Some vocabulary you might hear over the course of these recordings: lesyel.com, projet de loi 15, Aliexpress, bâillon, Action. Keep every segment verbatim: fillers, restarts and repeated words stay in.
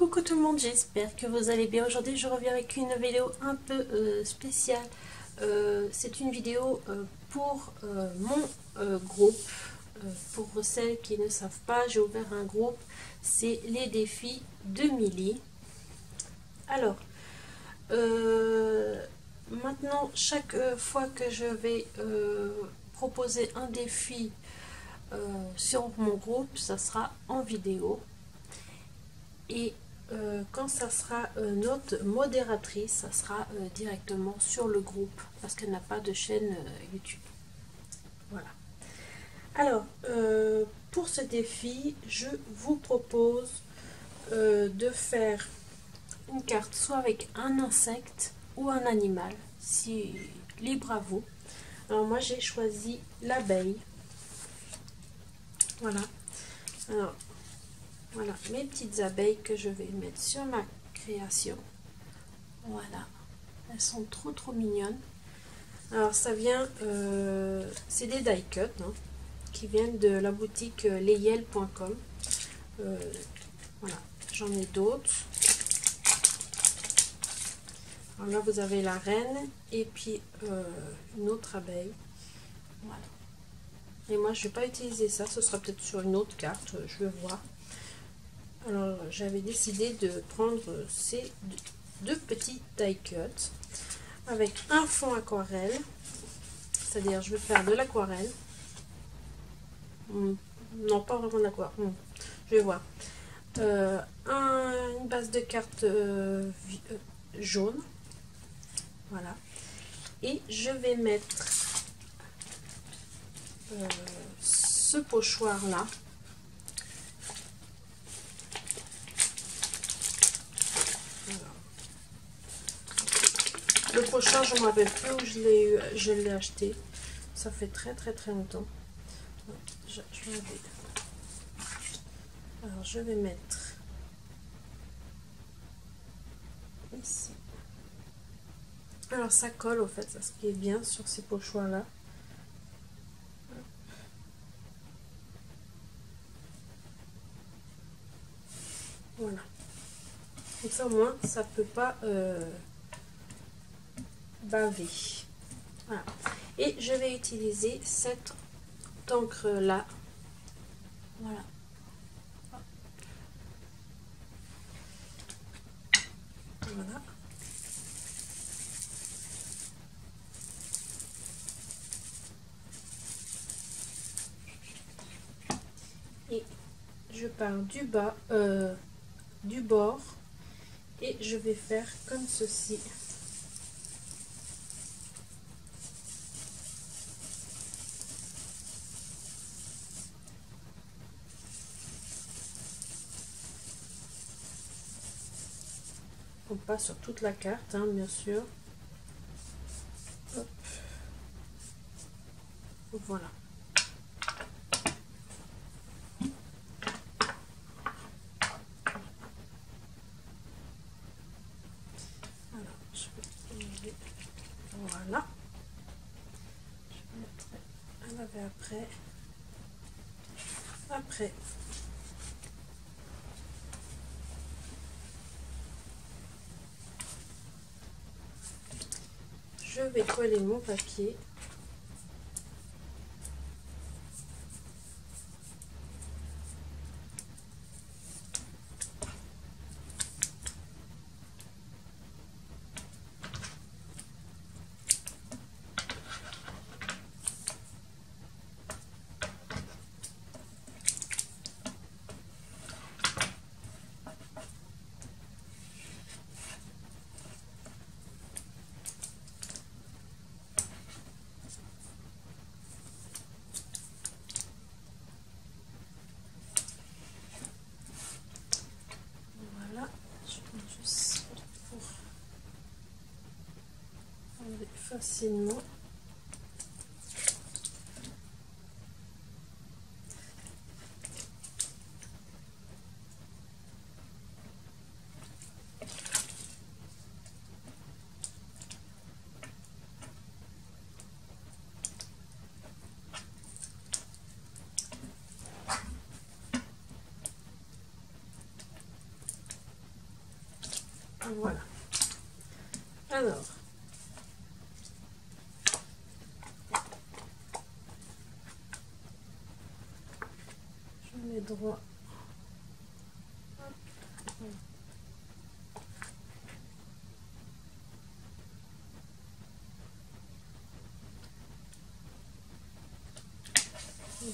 Coucou tout le monde, j'espère que vous allez bien. Aujourd'hui je reviens avec une vidéo un peu euh, spéciale. Euh, c'est une vidéo euh, pour euh, mon euh, groupe. Euh, pour celles qui ne savent pas, j'ai ouvert un groupe, c'est les défis de Milly. Alors, euh, maintenant chaque euh, fois que je vais euh, proposer un défi euh, sur mon groupe, ça sera en vidéo. Et Euh, quand ça sera euh, notre modératrice, ça sera euh, directement sur le groupe parce qu'elle n'a pas de chaîne euh, YouTube. Voilà. Alors, euh, pour ce défi, je vous propose euh, de faire une carte soit avec un insecte ou un animal, si libre à vous. Alors moi j'ai choisi l'abeille. Voilà. Alors, voilà mes petites abeilles que je vais mettre sur ma création. Voilà, elles sont trop trop mignonnes. Alors ça vient, euh, c'est des die cut hein, qui viennent de la boutique euh, lesyel point com. Euh, voilà, j'en ai d'autres. Alors là vous avez la reine et puis euh, une autre abeille. Voilà. Et moi je vais pas utiliser ça, ce sera peut-être sur une autre carte, je vais voir. Alors j'avais décidé de prendre ces deux petits die cuts avec un fond aquarelle, c'est à dire je vais faire de l'aquarelle, non pas vraiment d'aquarelle, je vais voir, euh, un, une base de cartes euh, jaune, voilà, et je vais mettre euh, ce pochoir là. Le prochain, je ne me rappelle plus où je l'ai eu, je l'ai acheté. Ça fait très très très longtemps. Je, je vais... Alors je vais mettre ici. Alors ça colle au fait, ça, ce qui est bien sur ces pochoirs là. Voilà. Comme ça au moins, ça peut pas. Euh... bavé. Voilà. Et je vais utiliser cette encre là. Voilà. Voilà. Et je pars du bas, euh, du bord, et je vais faire comme ceci. Pas sur toute la carte hein, bien sûr. Hop. Voilà, alors, je vais... voilà, je vais mettre un après après je vais coller mon papier. Facilement. Voilà. Alors. Je mets droit.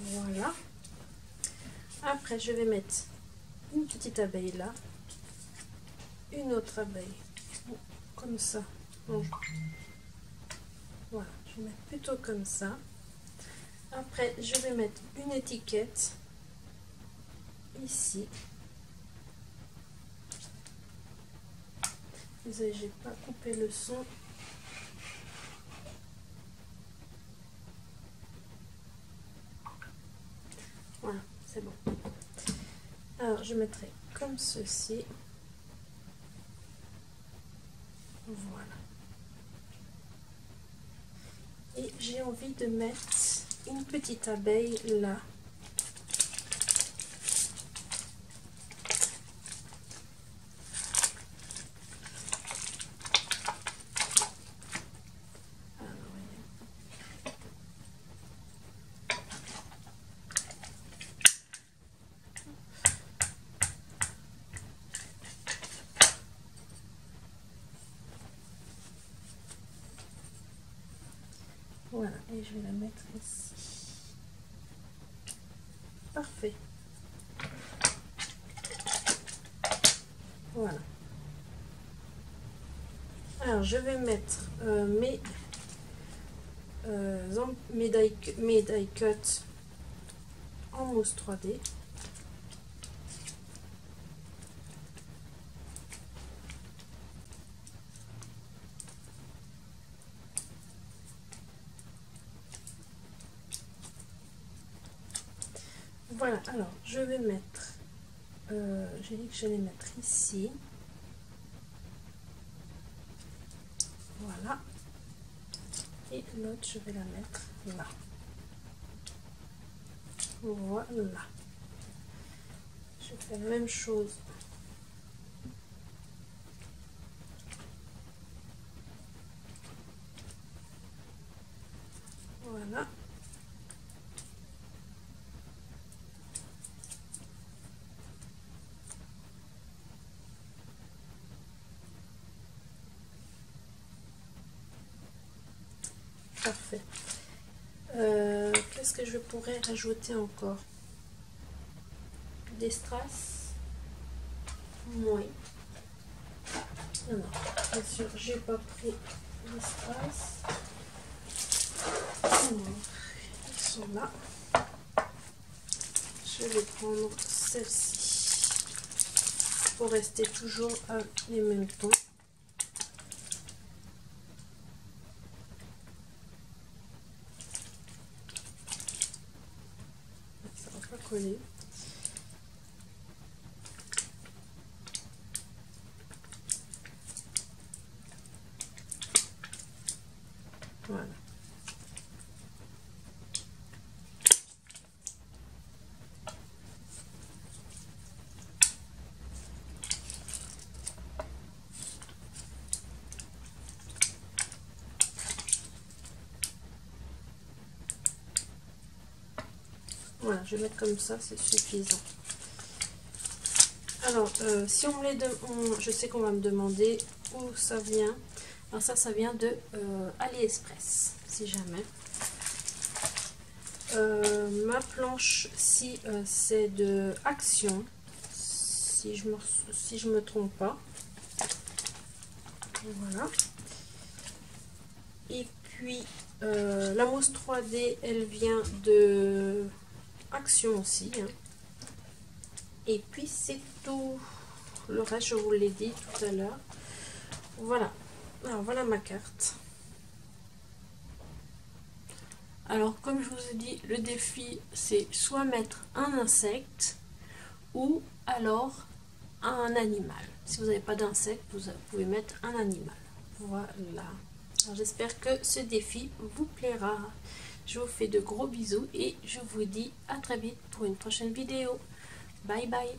Voilà. Après, je vais mettre une petite abeille là, une autre abeille, comme ça. Donc, voilà, je vais mettre plutôt comme ça. Après, je vais mettre une étiquette ici. Désolée, j'ai pas coupé le son. Voilà, c'est bon. Alors, je mettrai comme ceci. Voilà. Et j'ai envie de mettre une petite abeille là. Voilà, et je vais la mettre ici. Parfait. Voilà. Alors, je vais mettre euh, mes, euh, mes die, mes die cuts en mousse trois D. Voilà, alors je vais mettre, euh, j'ai dit que j'allais mettre ici, voilà, et l'autre je vais la mettre là, voilà, je fais la même chose. Parfait. Euh, Qu'est-ce que je pourrais rajouter encore? Des strass? Oui. Non, non, bien sûr, j'ai pas pris les strass. Non, ils sont là. Je vais prendre celle-ci pour rester toujours à les mêmes tons. Coller. Voilà. Voilà, je vais mettre comme ça, c'est suffisant. Alors, euh, si on me les demande, je sais qu'on va me demander où ça vient. Alors ça, ça vient de euh, Aliexpress, si jamais. Euh, ma planche, si euh, c'est de Action, si je me, si je me trompe pas. Voilà. Et puis, euh, la mousse trois D, elle vient de Action aussi, hein. Et puis c'est tout. Le reste je vous l'ai dit tout à l'heure. Voilà, alors voilà ma carte. Alors comme je vous ai dit, le défi c'est soit mettre un insecte ou alors un animal. Si vous n'avez pas d'insecte, vous pouvez mettre un animal. Voilà, j'espère que ce défi vous plaira. Je vous fais de gros bisous et je vous dis à très vite pour une prochaine vidéo. Bye bye!